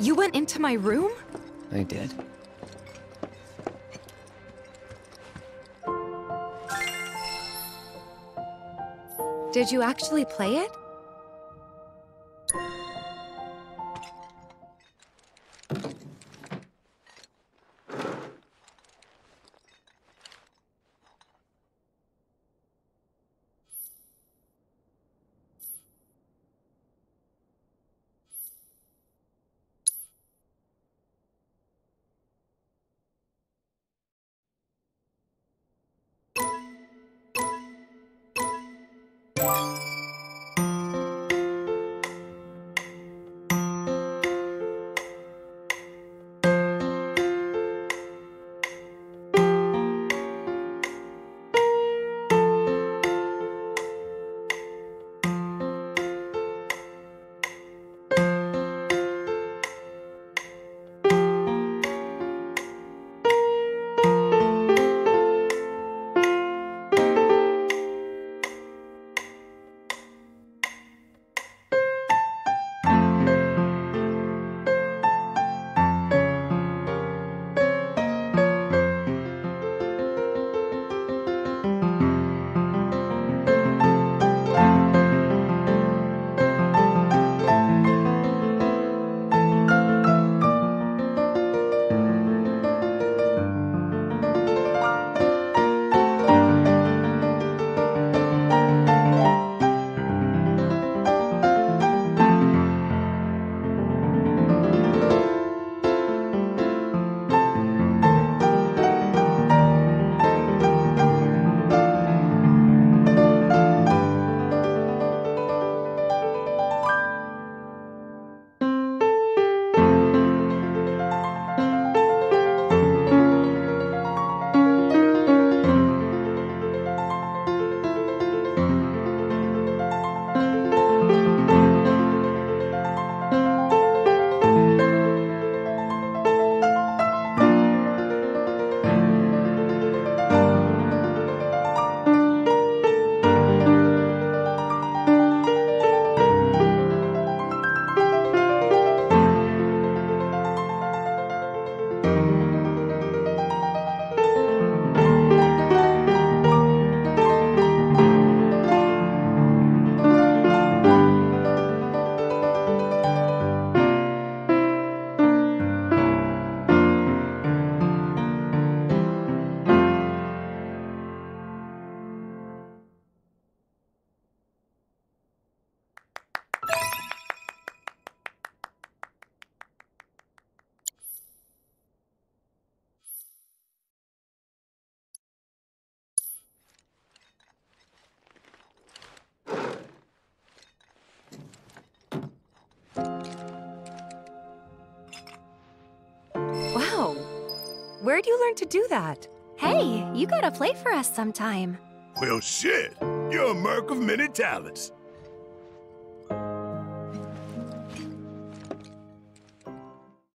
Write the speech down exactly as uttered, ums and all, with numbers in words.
You went into my room? I did. Did you actually play it? Where'd you learn to do that? Hey, you gotta play for us sometime. Well, shit! You're a merc of many talents.